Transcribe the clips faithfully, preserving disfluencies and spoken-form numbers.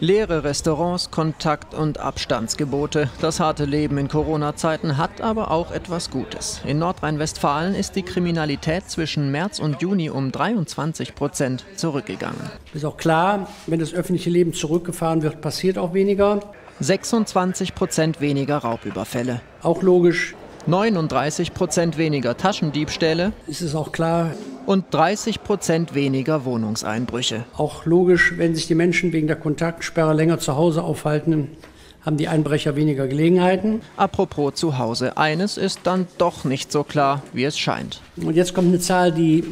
Leere Restaurants, Kontakt- und Abstandsgebote. Das harte Leben in Corona-Zeiten hat aber auch etwas Gutes. In Nordrhein-Westfalen ist die Kriminalität zwischen März und Juni um dreiundzwanzig Prozent zurückgegangen. Ist auch klar, wenn das öffentliche Leben zurückgefahren wird, passiert auch weniger. sechsundzwanzig Prozent weniger Raubüberfälle. Auch logisch. neununddreißig Prozent weniger Taschendiebstähle. Es ist auch klar. Und dreißig Prozent weniger Wohnungseinbrüche. Auch logisch, wenn sich die Menschen wegen der Kontaktsperre länger zu Hause aufhalten, haben die Einbrecher weniger Gelegenheiten. Apropos zu Hause, eines ist dann doch nicht so klar, wie es scheint. Und jetzt kommt eine Zahl, die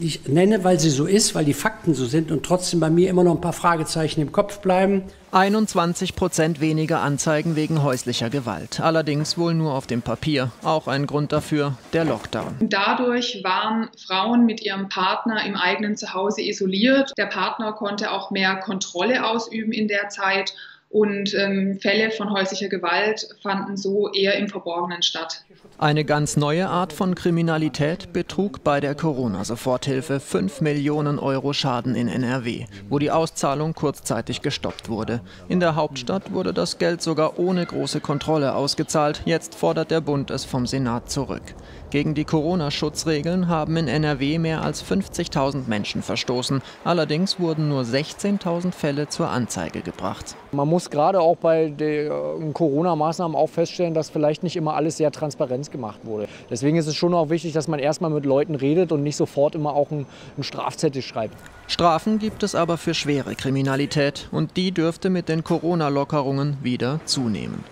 ich nenne, weil sie so ist, weil die Fakten so sind und trotzdem bei mir immer noch ein paar Fragezeichen im Kopf bleiben. einundzwanzig Prozent weniger Anzeigen wegen häuslicher Gewalt. Allerdings wohl nur auf dem Papier. Auch ein Grund dafür, der Lockdown. Dadurch waren Frauen mit ihrem Partner im eigenen Zuhause isoliert. Der Partner konnte auch mehr Kontrolle ausüben in der Zeit. Und ähm, Fälle von häuslicher Gewalt fanden so eher im Verborgenen statt. Eine ganz neue Art von Kriminalität, Betrug bei der Corona-Soforthilfe. fünf Millionen Euro Schaden in N R W, wo die Auszahlung kurzzeitig gestoppt wurde. In der Hauptstadt wurde das Geld sogar ohne große Kontrolle ausgezahlt. Jetzt fordert der Bund es vom Senat zurück. Gegen die Corona-Schutzregeln haben in N R W mehr als fünfzigtausend Menschen verstoßen. Allerdings wurden nur sechzehntausend Fälle zur Anzeige gebracht. Man muss gerade auch bei den Corona-Maßnahmen auch feststellen, dass vielleicht nicht immer alles sehr transparent gemacht wurde. Deswegen ist es schon auch wichtig, dass man erstmal mit Leuten redet und nicht sofort immer auch einen Strafzettel schreibt. Strafen gibt es aber für schwere Kriminalität und die dürfte mit den Corona-Lockerungen wieder zunehmen.